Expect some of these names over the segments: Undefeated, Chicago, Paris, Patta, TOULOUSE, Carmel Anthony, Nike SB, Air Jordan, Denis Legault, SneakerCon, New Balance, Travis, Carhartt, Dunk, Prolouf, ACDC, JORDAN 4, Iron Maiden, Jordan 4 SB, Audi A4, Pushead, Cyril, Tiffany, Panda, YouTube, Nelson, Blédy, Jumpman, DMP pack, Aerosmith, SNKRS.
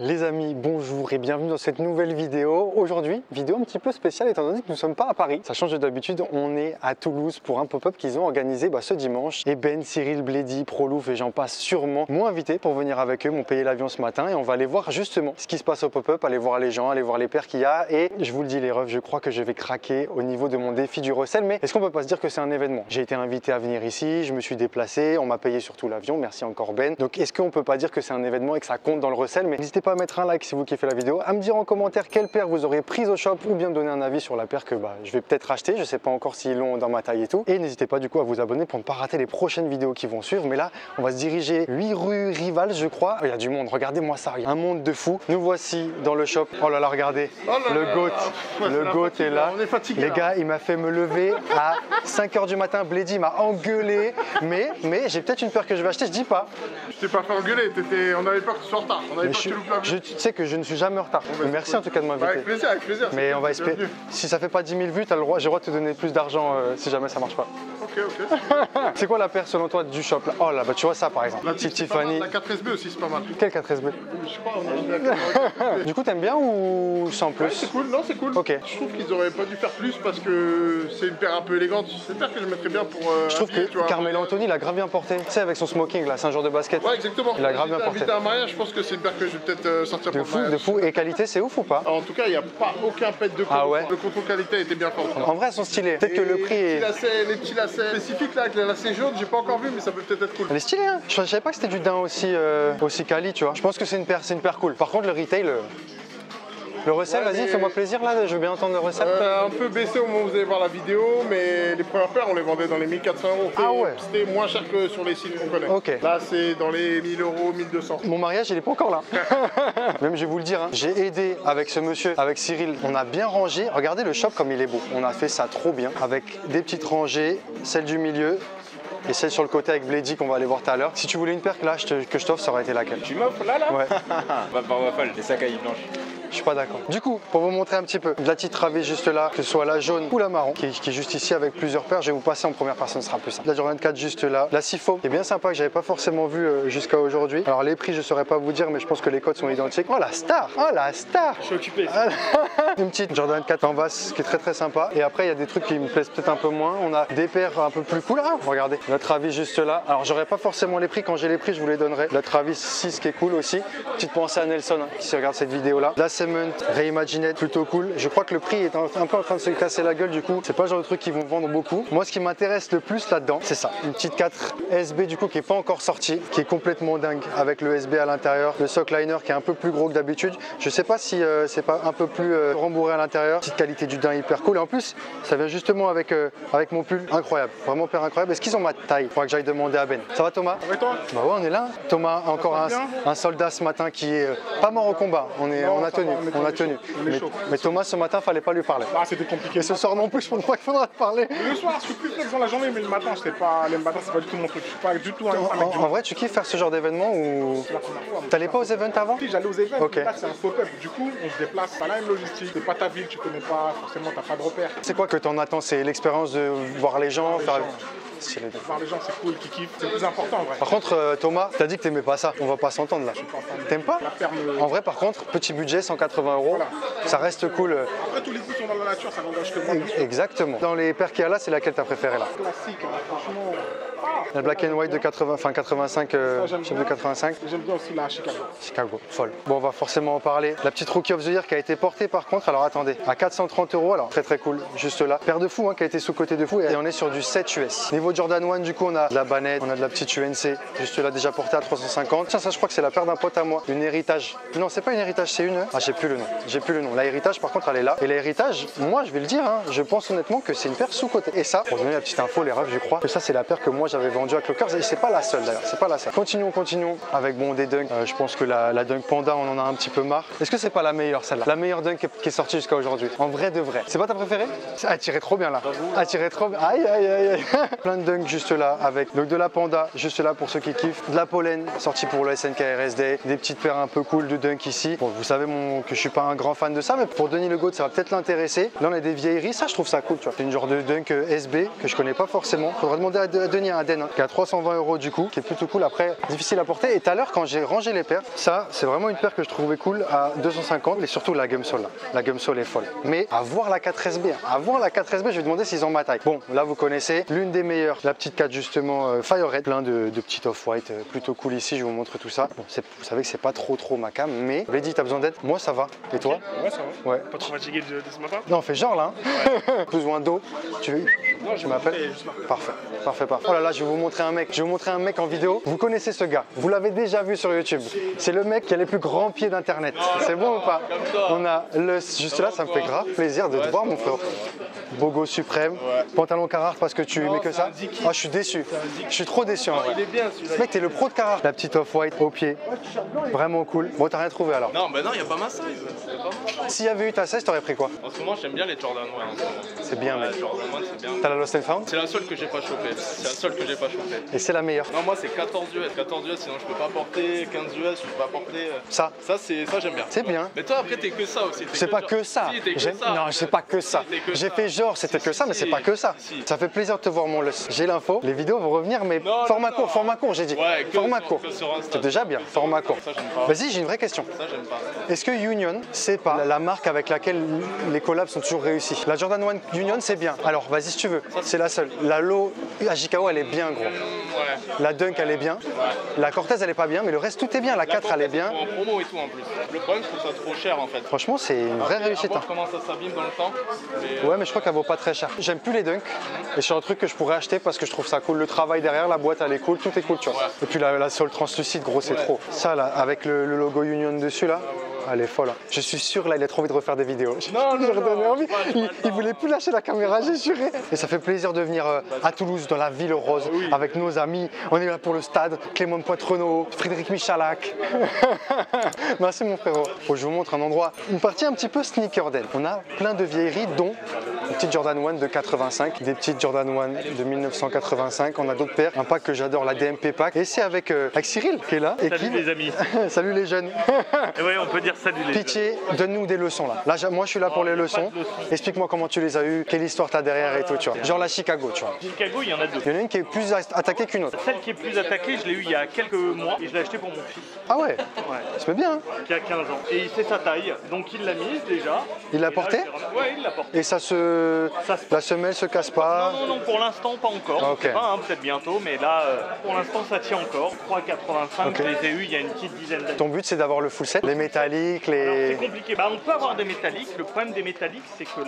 Les amis, bonjour et bienvenue dans cette nouvelle vidéo. Aujourd'hui, vidéo un petit peu spéciale étant donné que nous ne sommes pas à Paris. Ça change de d'habitude, on est à Toulouse pour un pop-up qu'ils ont organisé ce dimanche. Et Ben, Cyril, Blédy, Prolouf et j'en passe sûrement m'ont invité pour venir avec eux, m'ont payé l'avion ce matin et on va aller voir justement ce qui se passe au pop-up, aller voir les gens, aller voir les paires qu'il y a. Et je vous le dis les refs, je crois que je vais craquer au niveau de mon défi du recel, mais est-ce qu'on peut pas se dire que c'est un événement? J'ai été invité à venir ici, je me suis déplacé, on m'a payé surtout l'avion, merci encore Ben. Donc est-ce qu'on peut pas dire que c'est un événement et que ça compte dans le recel? Mais n'hésitez pas à mettre un like si vous kiffez la vidéo, à me dire en commentaire quelle paire vous aurez prise au shop ou bien me donner un avis sur la paire que je vais peut-être acheter, je sais pas encore s'ils l'ont dans ma taille et tout. Et n'hésitez pas du coup à vous abonner pour ne pas rater les prochaines vidéos qui vont suivre. Mais là on va se diriger 8 rues rivales je crois. Il y a du monde, regardez-moi ça, il y a un monde de fou. Nous voici dans le shop, oh là là regardez, oh là le goat, oh, le goat est là. On est fatigué, les gars, il m'a fait me lever à 5 h du matin, Blédy m'a engueulé, mais j'ai peut-être une paire que je vais acheter, je dis pas. Je t'ai pas fait engueuler, on avait peur que tu sois en retard, on avait peur que tu loupes. Je sais que je ne suis jamais en retard. Bon, merci en tout cas de m'inviter. Avec plaisir, avec plaisir. Mais on va espérer. Si ça fait pas 10 000 vues, j'ai le droit de te donner plus d'argent si jamais ça marche pas. Ok, ok. C'est quoi la paire selon toi du shop là? Oh là, tu vois ça par exemple. La Tiffany. La 4 SB aussi, c'est pas mal. Quelle 4 SB? Je sais pas, on a... Du coup, t'aimes bien ou sans plus? Ouais, c'est cool, non, c'est cool. Ok. Je trouve qu'ils auraient pas dû faire plus parce que c'est une paire un peu élégante. C'est une paire que je mettrais bien pour. Je trouve habiller, que tu vois, Carmel Anthony l'a grave bien porté. Tu sais, avec son smoking là, c'est un genre de basket. Ouais, exactement. Il a grave bien porté. À un mariage, je pense que c'est une paire que je vais peut-être. De fou. Et qualité, c'est ouf ou pas? En tout cas, il n'y a pas aucun pet de contrôle. Ah ouais. Le contrôle qualité était bien fort. En vrai, elles sont stylées. Peut-être que le prix est. Les petits lacets spécifiques là, avec les lacets jaunes, j'ai pas encore vu, mais ça peut peut-être être cool. Elle est stylée, hein. Je savais pas que c'était du daim aussi quali, tu vois. Je pense que c'est une paire cool. Par contre, le retail. Le recel, ouais, vas-y, fais-moi plaisir là, je veux bien entendre le recel. Un peu baissé au moment où vous allez voir la vidéo, mais les premières paires, on les vendait dans les 1400 €. Ah ouais. C'était moins cher que sur les sites qu'on connaît. Ok. Là, c'est dans les 1000 €, 1200. Mon mariage, il est pas encore là. Même, je vais vous le dire, hein, j'ai aidé avec ce monsieur, avec Cyril. On a bien rangé. Regardez le shop comme il est beau. On a fait ça trop bien avec des petites rangées, celle du milieu. Et celle sur le côté avec Blédy qu'on va aller voir tout à l'heure. Si tu voulais une paire là, que je t'offre, ça aurait été laquelle? Tu m'offres là? Ouais. Va par waffle, des sacs à y blanche. Je suis pas d'accord. Du coup, pour vous montrer un petit peu, de la petite ravée juste là, que ce soit la jaune ou la marron, qui est juste ici avec plusieurs paires, je vais vous passer en première personne, ce sera plus simple. La Jordan 4 juste là, la Sifo, qui est bien sympa, que j'avais pas forcément vu jusqu'à aujourd'hui. Alors les prix, je saurais pas vous dire, mais je pense que les codes sont identiques. Oh la star! Oh la star! Je suis occupé. Une petite Jordan 4 en vase, qui est très très sympa. Et après, il y a des trucs qui me plaisent peut-être un peu moins. On a des paires un peu plus cool. Ah, regardez. Notre avis juste là, alors j'aurais pas forcément les prix, quand j'ai les prix je vous les donnerai. Notre avis 6 qui est cool aussi, petite pensée à Nelson hein, qui regarde cette vidéo là. La Cement, Reimagined, plutôt cool. Je crois que le prix est un peu en train de se casser la gueule du coup, c'est pas le genre de truc qu'ils vont vendre beaucoup. Moi ce qui m'intéresse le plus là-dedans, c'est ça, une petite 4 SB du coup qui est pas encore sortie, qui est complètement dingue avec le SB à l'intérieur, le sock liner qui est un peu plus gros que d'habitude. Je sais pas si c'est pas un peu plus rembourré à l'intérieur, petite qualité du daim hyper cool. Et en plus, ça vient justement avec mon pull, incroyable, vraiment père incroyable. Est-ce qu'ils ont ma taille? Faudra que j'aille demander à Ben. Ça va Thomas? Avec toi? Bah ouais, on est là. Thomas, encore un soldat ce matin qui est pas mort au combat. On a tenu. Mais Thomas, ce matin, fallait pas lui parler. Ah, c'était compliqué. Et ce soir non plus, je pense pas qu'il faudra te parler. Le soir, je suis plus flex dans la journée, mais le matin, c'est pas du tout mon truc. Je suis pas du tout en vrai, tu kiffes faire ce genre d'événement ou t'allais pas aux events avant? Si, j'allais aux events. Ok. C'est un pop-up. Du coup, on se déplace. Pas la même logistique. C'est pas ta ville, tu connais pas forcément, t'as pas de repères. C'est quoi que t'en attends? C'est l'expérience de voir les gens. Voir les gens, c'est cool, qui kiffent, c'est le plus important en vrai. Par contre, Thomas, t'as dit que t'aimais pas ça, on va pas s'entendre là. T'aimes pas? En vrai, par contre, petit budget, 180 €, voilà. Ça reste cool. Après, tous les coups sont dans la nature, ça n'engage que moi. Exactement. Dans les paires qu'il y a là, c'est laquelle t'as préférée là? Classique, hein, franchement. La Black and White de 85, j'aime bien. 85. J'aime bien aussi la Chicago. Chicago, folle. Bon, on va forcément en parler. La petite Rookie of the Year qui a été portée par contre, alors attendez, à 430 €, alors très très cool, juste là. Paire de fou, hein, qui a été sous-côté de fou, et on est sur du 7 US. Niveau Jordan 1, du coup, on a de la Banette, on a de la petite UNC, juste là déjà portée à 350. Tiens, ça, je crois que c'est la paire d'un pote à moi, une Héritage. Non, c'est pas une Héritage, c'est une. Ah, j'ai plus le nom. La Héritage, par contre, elle est là. Et la Héritage, moi, je vais le dire, hein, je pense honnêtement que c'est une paire sous-côté. Et ça, pour donner la petite info, les refs, je crois que ça, c'est la paire que moi j'avais vendue à Clockers et c'est pas la seule d'ailleurs, c'est pas la seule. Continuons avec des dunks. Je pense que la dunk panda, on en a un petit peu marre. Est-ce que c'est pas la meilleure celle-là? La meilleure dunk qui est sortie jusqu'à aujourd'hui. En vrai de vrai. C'est pas ta préférée? Attiré trop bien là. Attiré trop bien. Aïe aïe aïe aïe. Plein de dunks juste là avec donc de la panda juste là pour ceux qui kiffent. De la pollen sortie pour le SNKRS. Des petites paires un peu cool de dunk ici. Bon, vous savez que je suis pas un grand fan de ça, mais pour Denis Legault, ça va peut-être l'intéresser. Là on a des vieilleries, ça je trouve ça cool tu vois. C'est une genre de dunk SB que je connais pas forcément. Faudra demander à Denis. un denim qui est à 320 € du coup, qui est plutôt cool, après difficile à porter. Et tout à l'heure quand j'ai rangé les paires, ça c'est vraiment une paire que je trouvais cool à 250 et surtout la gumsole là. La gumsole est folle. Mais à voir la 4SB, à voir la 4SB, je vais demander s'ils ont ma taille. Bon là vous connaissez, l'une des meilleures, la petite 4 justement Fire Red, plein de petites off-white plutôt cool ici, je vous montre tout ça. Bon, vous savez que c'est pas trop ma cam, mais Blédy, t'as besoin d'aide? Moi ça va, et toi? Ouais ça va, ouais. Pas trop fatigué de ce matin? Non, on fait genre là, hein. Ouais. Besoin d'eau, tu veux? Non, je m'appelle. Parfait. Oh là là, je vais vous montrer un mec. Je vais vous montrer un mec en vidéo. Vous connaissez ce gars. Vous l'avez déjà vu sur YouTube. C'est le mec qui a les plus grands pieds d'internet. C'est bon ou pas? On a le juste là, ça me fait grave plaisir de te voir mon frère. Bogo suprême. Ouais. Pantalon Carhartt parce que tu mets que ça. Ah, je suis déçu. Je suis trop déçu. Il est bien celui-là. Mec, t'es le pro de Carhartt. La petite off-white au pied. Vraiment cool. Bon, t'as rien trouvé alors? Non, bah non, y a pas ma size. S'il y avait eu ta 16, t'aurais pris quoi? En ce moment, j'aime bien les Jordan 1. C'est bien, mec. T'as la Lost and Found? C'est la seule que j'ai pas chopée. C'est la seule que j'ai pas chopée. Et c'est la meilleure? Non, moi c'est 14 US. 14 US, sinon je peux pas porter. 15 US, je peux pas porter. Ça? Ça j'aime bien. C'est bien. Mais toi, après, t'es que ça aussi. C'est pas que ça. Non, c'est pas que ça. J'ai fait genre, c'était que ça, mais c'est pas que ça. Ça fait plaisir de te voir, mon Lost. J'ai l'info. Les vidéos vont revenir, mais format court, j'ai dit. Format court. C'est déjà bien. Format court. Vas-y, j'ai une vraie question. Ça, j'aime pas. Est-ce que Union, c'est pas la marque avec laquelle les collabs sont toujours réussis? La Jordan 1 Union, c'est bien. Alors, vas-y, si tu veux, c'est la seule. La Low Ajikao, elle est bien, gros. Ouais. La Dunk, elle est bien. Ouais. La Cortez, elle est pas bien, mais le reste, tout est bien. La 4, Cortez, elle est bien. En promo et tout, en plus. Le problème, je trouve ça trop cher, en fait. Franchement, c'est une vraie réussite. Hein. Comment ça s'abîme dans le temps. Mais... ouais, mais je crois qu'elle vaut pas très cher. J'aime plus les Dunks. Et c'est un truc que je pourrais acheter parce que je trouve ça cool. Le travail derrière, la boîte, elle est cool. Tout est cool, tu vois. Ouais. Et puis la sole translucide, gros, c'est trop. Ça, là, avec le logo Union dessus, là. Ouais, ouais. Elle est folle. Je suis sûr, là, il a trop envie de refaire des vidéos. Non, je redonnais envie. Il voulait plus lâcher la caméra, j'ai juré. Et ça fait plaisir de venir à Toulouse, dans la ville rose, avec nos amis. On est là pour le stade. Clément Poitrenault, Frédéric Michalak. Merci, mon frérot. Oh, je vous montre un endroit, une partie un petit peu sneakerden. On a plein de vieilleries, dont une petite Jordan 1 de 85, des petites Jordan 1 de 1985. On a d'autres paires. Un pack que j'adore, la DMP pack. Et c'est avec Cyril qui est là. Et salut, Kim. Les amis. Salut, les jeunes. Et ouais, on peut dire. Pitié, donne-nous des leçons là. Là, moi je suis là pour les leçons. Explique-moi comment tu les as eues, quelle histoire t'as derrière et tout, tu vois. Genre la Chicago, tu vois. Chicago, il y en a deux. Il y en a une qui est plus attaquée qu'une autre. Celle qui est plus attaquée, je l'ai eue il y a quelques mois et je l'ai achetée pour mon fils. Ah ouais? Ça fait bien. Hein. Qui a 15 ans. Et il sait sa taille, donc il l'a mise déjà. Il l'a portée? Ouais, il l'a portée. Et la semelle se casse pas? Non, non, non, pour l'instant pas encore. Okay. Hein, peut-être bientôt, mais là, pour l'instant ça tient encore. 3,85, okay. Je les ai eues il y a une petite dizaine d'années. Ton but c'est d'avoir le full set, les métalliques. C'est compliqué. Bah, on peut avoir des métalliques. Le problème des métalliques, c'est que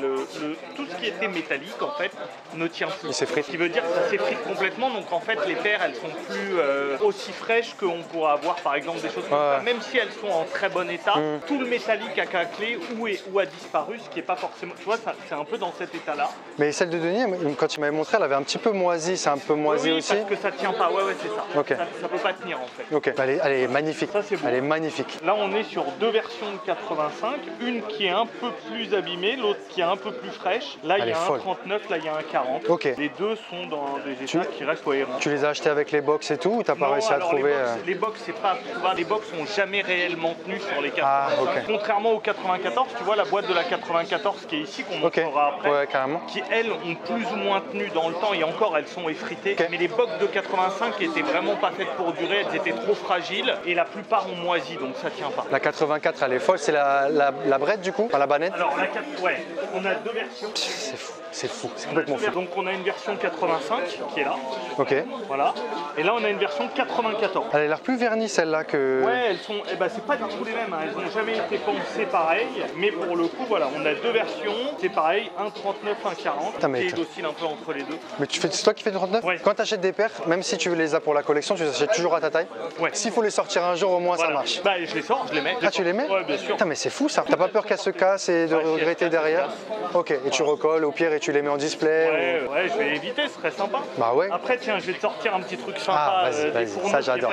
tout ce qui était métallique, en fait, ne tient plus. Ce qui veut dire que ça s'effrite complètement. Donc, en fait, les paires, elles sont plus aussi fraîches qu'on pourrait avoir, par exemple, des choses comme ça. Même si elles sont en très bon état, tout le métallique a craquelé ou a disparu, ce qui n'est pas forcément. Tu vois, c'est un peu dans cet état-là. Mais celle de Denis, quand tu m'avais montré, elle avait un petit peu moisi. C'est un peu moisi aussi. Parce que ça tient pas. Ouais, c'est ça. Okay. Ça peut pas tenir, en fait. Okay. Bah, elle est magnifique. Ça, c'est beau. Elle est magnifique. Là, on est sur deux version de 85, une qui est un peu plus abîmée, l'autre qui est un peu plus fraîche. Là, il y a un 39, là, il y a un 40. Okay. Les deux sont dans des états qui restent cohérents. Tu les as achetés avec les box et tout ou t'as pas réussi à trouver? Les box, c'est pas trouvable. Les box sont jamais réellement tenues sur les 85. Ah, okay. Contrairement aux 94, tu vois la boîte de la 94 qui est ici, qu'on montrera après, qui elles ont plus ou moins tenu dans le temps et encore elles sont effritées. Okay. Mais les box de 85 étaient vraiment pas faites pour durer, elles étaient trop fragiles et la plupart ont moisi, donc ça tient pas. La 84, elle est folle, c'est la brette du coup, enfin, la banette. Alors la 4, ouais, on a deux versions. C'est fou, c'est fou, c'est complètement fou. Donc on a une version 85 qui est là. Ok. Voilà. Et là on a une version 94. Elle a l'air plus vernie celle-là que. Ouais, elles sont, eh ben, c'est pas du tout les mêmes, hein. Elles n'ont jamais été pensées pareil. Mais pour le coup, voilà, on a deux versions, c'est pareil, un 39, un 40. Qui oscille un peu entre les deux. Mais c'est toi qui fais du 39? Ouais. Quand tu achètes des paires, même si tu les as pour la collection, tu les achètes toujours à ta taille? Ouais. S'il faut les sortir un jour, au moins ça marche. Bah je les sors, je les mets. Ah, tu les mets? Ouais, bien sûr. Putain, mais c'est fou ça. T'as pas peur qu'elle se casse et de regretter derrière? Ok, et tu recolles au pire et tu les mets en display? Ouais, ou... ouais, je vais éviter, ce serait sympa. Bah ouais. Après, tiens, je vais te sortir un petit truc sympa. Ah, vas-y, vas-y, ça j'adore.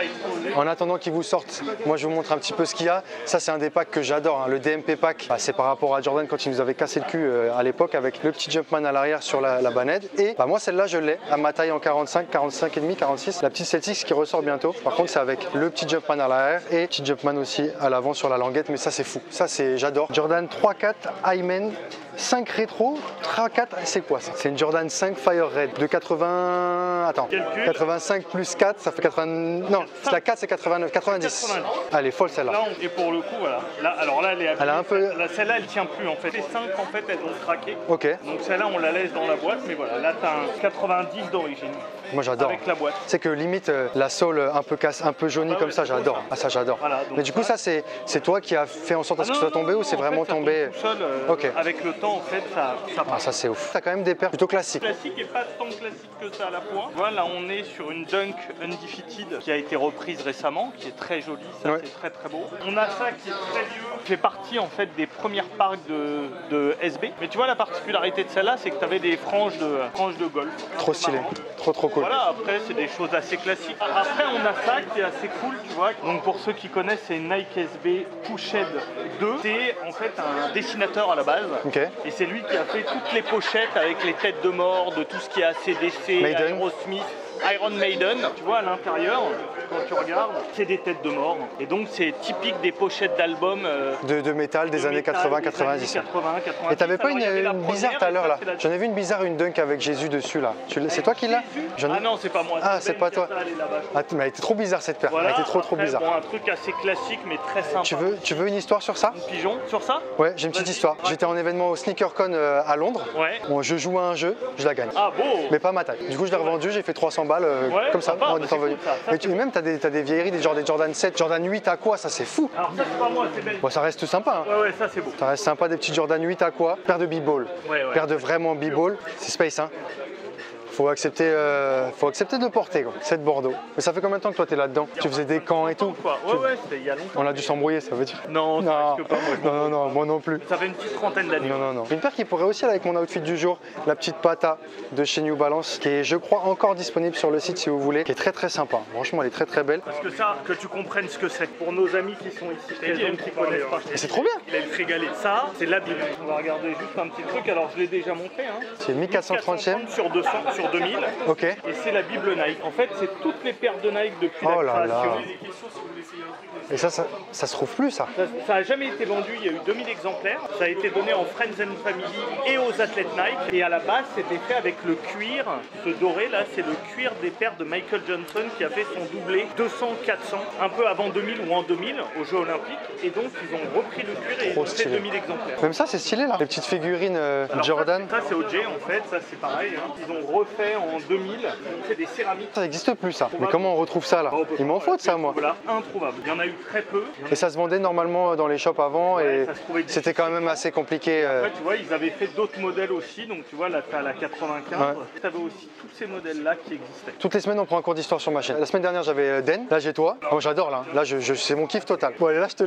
En attendant qu'ils vous sortent, moi je vous montre un petit peu ce qu'il y a. Ça, c'est un des packs que j'adore, hein. Le DMP pack. Bah, c'est par rapport à Jordan quand il nous avait cassé le cul à l'époque avec avec le petit Jumpman à l'arrière sur la banette. Et bah moi celle-là je l'ai à ma taille en 45, 45,5, 46. La petite Celtics qui ressort bientôt. Par contre c'est avec le petit Jumpman à l'arrière et petit Jumpman aussi à l'avant sur la languette. Mais ça c'est fou. Ça c'est, j'adore. Jordan 3, 4, Hymen, 5 rétro, 3, 4, c'est quoi ça? C'est une Jordan 5 Fire Red de 80... Attends, 85 plus 4, ça fait 80... Non, la 4 c'est 89, 90. Elle est folle celle-là. Et pour le coup, voilà. Là, alors là, elle a un peu... Celle-là, elle tient plus en fait. Les 5 en fait, elles ont craqué. Ok. Donc celle-là, on la laisse dans la boîte, mais voilà, là, t'as un 90 d'origine. Moi, j'adore. Avec la boîte. C'est que limite, la sole un peu casse, un peu jaunie comme ça, j'adore. Ah, ça, j'adore. Voilà, mais du coup, ça, c'est toi qui as fait en sorte à ce que ça soit tombé ou c'est vraiment tombé? Ok. Avec le temps, en fait, ça. Ah, ça, c'est ouf. T'as quand même des paires plutôt classiques. Classique et pas tant classique que ça à la fois. Voilà, on est sur une Dunk Undefeated qui a été reprise récemment, qui est très jolie. Ça, c'est très très beau. On a ça qui est très vieux. Fait partie en fait des premières parcs de SB. Mais tu vois la particularité de celle-là, c'est que tu avais des franges de golf. Trop stylé, trop cool. Voilà, après c'est des choses assez classiques. Après on a ça qui est assez cool, tu vois. Donc pour ceux qui connaissent, c'est Nike SB Pushead 2. C'est en fait un dessinateur à la base. Okay. Et c'est lui qui a fait toutes les pochettes avec les têtes de mort, de tout ce qui est ACDC, Aerosmith. Iron Maiden, tu vois à l'intérieur, quand tu regardes, c'est des têtes de mort. Et donc c'est typique des pochettes d'albums de métal des années 80-90. Et t'avais pas une bizarre tout à l'heure là? J'en ai vu une bizarre, une Dunk avec Jésus dessus là. C'est toi qui l'as? Ah non, c'est pas moi. Ah, c'est pas toi. Mais elle était trop bizarre cette paire. Elle était trop bizarre. Bon, un truc assez classique mais très simple. Tu veux une histoire sur ça? Une pigeon sur ça? Ouais, j'ai une petite histoire. J'étais en événement au SneakerCon à Londres. Je joue à un jeu, je la gagne. Ah beau. Mais pas ma taille. Du coup, je l'ai revendu, j'ai fait 300 balles comme ça, en étant venu. Et même t'as des vieilleries, des Jordan 7, Jordan 8 à quoi, ça c'est fou. Alors ça c'est pas moi, c'est belle. Bon, ça reste sympa. Hein. Ouais ça c'est beau. Ça reste sympa, des petits Jordan 8 à quoi, paire de b-ball, paire de vraiment b-ball, c'est space hein. Faut accepter de le porter, quoi. Cette Bordeaux. Mais ça fait combien de temps que toi t'es là-dedans? Tu faisais des camps et tout? Ouais, c'était il y a longtemps. On a dû s'embrouiller, ça veut dire? Non, ça risque pas, moi. Non, moi non plus. Ça fait une petite trentaine d'années. Non. Une paire qui pourrait aussi aller avec mon outfit du jour, la petite Pata de chez New Balance, qui est, je crois, encore disponible sur le site si vous voulez, qui est très très sympa. Franchement, elle est très très belle. Parce que ça, que tu comprennes ce que c'est. Pour nos amis qui sont ici, qui connaissent pas. C'est trop bien. Il aime régaler. Ça, c'est la Bible. On va regarder juste un petit truc, alors je l'ai déjà montré. C'est 1430e sur 200. 2000, okay. Et c'est la Bible Nike. En fait, c'est toutes les paires de Nike depuis la création. Et ça se trouve plus, ça? Ça n'a jamais été vendu, il y a eu 2000 exemplaires. Ça a été donné en Friends and Family et aux athlètes Nike. Et à la base, c'était fait avec le cuir. Ce doré, là, c'est le cuir des paires de Michael Johnson qui a fait son doublé 200-400, un peu avant 2000 ou en 2000, aux Jeux Olympiques. Et donc, ils ont repris le cuir et ils ont fait 2000 exemplaires. Même ça, c'est stylé, là. Les petites figurines Jordan. Ça, c'est OJ, en fait. Ça, c'est pareil. Hein. Ils ont refait en 2000. C'est des céramiques. Ça n'existe plus, ça. Mais comment on retrouve ça, là? Il m'en faut de ça, moi. Là, introuvable. Il y en a eu très peu. Et ça se vendait normalement dans les shops avant et c'était quand même assez compliqué. En fait, tu vois, ils avaient fait d'autres modèles aussi. Donc, tu vois, là, tu as la 95. Ouais. Tu avais aussi tous ces modèles-là qui existaient. Toutes les semaines, on prend un cours d'histoire sur ma chaîne. La semaine dernière, j'avais Den. Là, j'ai toi. Oh, j'adore, là. Là, c'est mon kiff total. Bon, allez, là, je te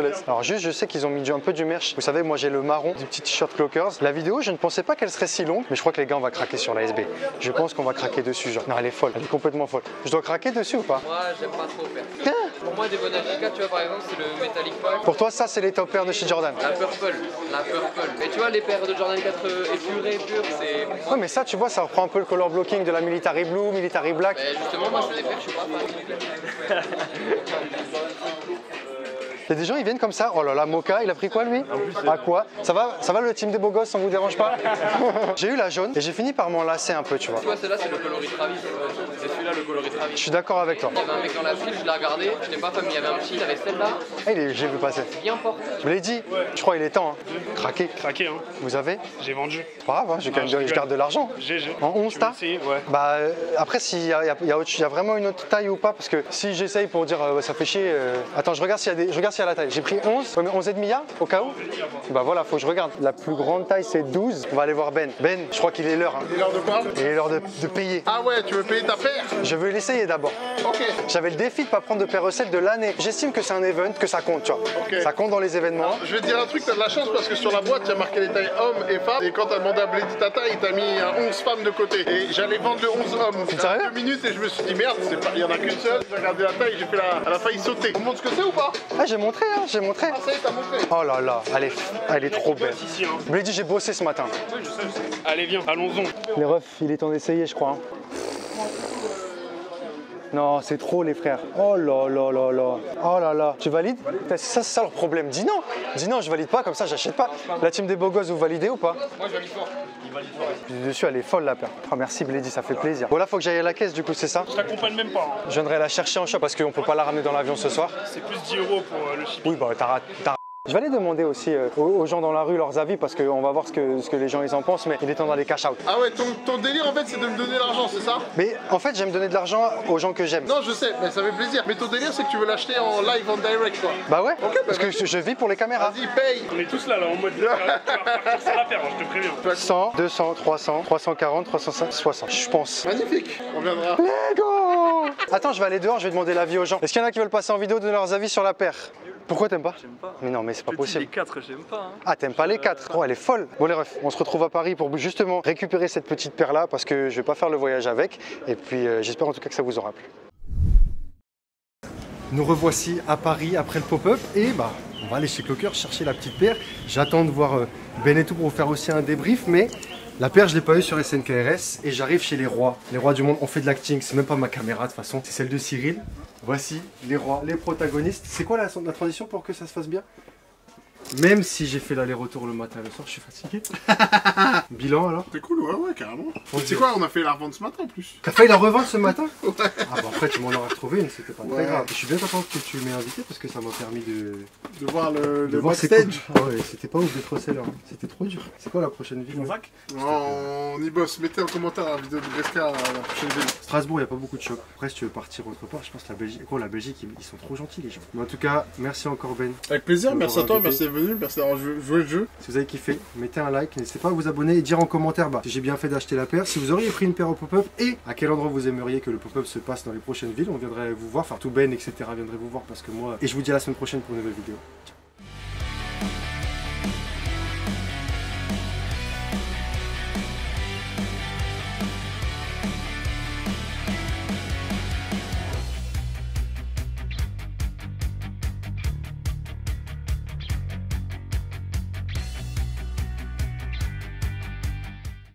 laisse. Alors, juste, je sais qu'ils ont mis un peu du merch. Vous savez, moi, j'ai le marron du petit t-shirt Clockers. La vidéo, je ne pensais pas qu'elle serait si longue, mais je crois que les gars, on va craquer sur la SB. Je pense qu'on va craquer dessus, genre. Non, elle est folle. Elle est complètement folle. Je dois craquer dessus ou pas? Moi, j'aime pas trop faire. Pour moi, des Bonafrica, tu vois, par exemple, c'est le Metallic Pack. Pour toi, ça, c'est les top pairs de chez Jordan? La Purple. Mais tu vois, les paires de Jordan 4 épurées, c'est... Ouais, mais ça, tu vois, ça reprend un peu le color blocking de la Military Blue, Military Black. Mais justement, moi, c'est les paires, je suis pas fan. Il y a des gens, ils viennent comme ça. Oh là là, Moka, il a pris quoi lui? À quoi? Ça va le team des beaux gosses, on vous dérange pas? J'ai eu la jaune et j'ai fini par m'en lasser un peu, tu vois. Tu vois, celle-là, c'est le coloris Travis. C'est celui-là, le coloris Travis. Je suis d'accord avec toi. Il y avait un mec dans la file, je l'ai regardé. Je n'ai pas comme il y avait un petit, il y avait celle-là. J'ai vu passer. Bien porté. Blédy, je crois il est temps. Hein. Craqué, hein. Vous avez? J'ai vendu. C'est pas grave, j'ai quand même garde de l'argent. GG. En 11 tas? Bah, après, s'il y a vraiment une autre taille ou pas, parce que si j'essaye pour dire ça fait chier. Attends, je regarde s'il y a des. À la taille, j'ai pris 11, 11,5 au cas où. Bah voilà, faut que je regarde. La plus grande taille c'est 12. On va aller voir Ben. Ben, je crois qu'il est l'heure. Hein. Il est l'heure de quoi? Il est l'heure de payer. Ah ouais, tu veux payer ta paire? Je veux l'essayer d'abord. Ok. J'avais le défi de pas prendre de paire recette de l'année. J'estime que c'est un event, que ça compte, tu vois. Okay. Ça compte dans les événements. Alors, je vais te dire un truc, t'as de la chance parce que sur la boîte, il y a marqué les tailles hommes et femmes. Et quand t'as demandé à Blédy ta taille, t'as mis un 11 femmes de côté. Et j'allais vendre le 11 hommes. C'est sérieux? 2 minutes et je me suis dit merde, il y en a qu'une seule. J'ai regardé la taille, j'ai fait la faille sauter. On montre ce que c'est ou pas? Ah, j'ai montré, hein, j'ai montré. Ah, ça y est, t'as montré. Oh là là, elle est trop belle. Hein. Blédy, j'ai bossé ce matin. Oui, je sais, je sais. Allez, viens, allons-en. Les refs, il est temps d'essayer, je crois. Hein. Non, c'est trop les frères. Oh là là là là. Oh là là. Tu valides? C'est ça, leur problème. Dis non. Dis non, je valide pas, comme ça j'achète pas. La team des beaux gosses, vous validez ou pas? Moi je valide fort. Il valide fort. Dessus, elle est folle la paire. Oh merci Blédy, ça fait plaisir. Bon là, faut que j'aille à la caisse du coup, c'est ça? Je t'accompagne même pas. Hein. Je viendrai la chercher en shop parce qu'on peut pas la ramener dans l'avion ce soir. C'est plus 10 € pour le chip. Oui, bah t'as. Je vais aller demander aussi aux gens dans la rue leurs avis parce qu'on va voir ce que les gens ils en pensent, mais il est temps d'aller cash out. Ah ouais, ton délire en fait c'est de me donner l'argent, c'est ça? Mais en fait j'aime donner de l'argent aux gens que j'aime. Non je sais, mais ça fait plaisir. Mais ton délire c'est que tu veux l'acheter en live, en direct quoi. Bah ouais, okay, bah parce que je vis pour les caméras. Vas-y, paye. On est tous là en mode de... Tu vas partir sans l'affaire, je te préviens. 100, 200, 300, 340, 350, 60, je pense. Magnifique, on viendra. Lego. Attends, je vais aller dehors, je vais demander l'avis aux gens. Est-ce qu'il y en a qui veulent passer en vidéo, donner leurs avis sur la paire? Pourquoi t'aimes pas? J'aime pas. Mais non, mais c'est pas possible. Les 4, j'aime pas. Hein. Ah, t'aimes pas les 4? Oh, elle est folle. Bon, les refs, on se retrouve à Paris pour justement récupérer cette petite paire-là parce que je vais pas faire le voyage avec. Et puis, j'espère en tout cas que ça vous aura plu. Nous revoici à Paris après le pop-up et bah, on va aller chez Clockers chercher la petite paire. J'attends de voir Ben et tout pour vous faire aussi un débrief, mais la paire, je l'ai pas eu sur SNKRS et j'arrive chez les rois. Les rois du monde, on fait de l'acting, c'est même pas ma caméra de toute façon, c'est celle de Cyril. Voici les rois, les protagonistes. C'est quoi la transition pour que ça se fasse bien? Même si j'ai fait l'aller-retour le matin le soir, je suis fatigué. Bilan alors? T'es cool, ouais, ouais, carrément. C'est quoi, on a fait la revente ce matin en plus. T'as fait la revente ce matin? Ouais. Ah bah après tu m'en aurais retrouvé une, c'était pas très grave. Je suis bien content que tu m'aies invité parce que ça m'a permis de voir le backstage. Ouais, c'était pas ouf d'être seller, c'était trop dur. C'est quoi la prochaine ville? On y bosse, mettez en commentaire la vidéo de Gresca, la prochaine ville. Strasbourg, y'a pas beaucoup de shops. Après si tu veux partir autre part, je pense que la Belgique, quoi, la Belgique, ils sont trop gentils les gens. Mais en tout cas, merci encore Ben. Avec plaisir, merci à toi, merci. Merci d'avoir joué le jeu. Si vous avez kiffé, mettez un like, n'hésitez pas à vous abonner et dire en commentaire si j'ai bien fait d'acheter la paire, si vous auriez pris une paire au pop-up et à quel endroit vous aimeriez que le pop-up se passe dans les prochaines villes. On viendrait vous voir, enfin tout Ben etc viendrait vous voir parce que moi, et je vous dis à la semaine prochaine pour une nouvelle vidéo.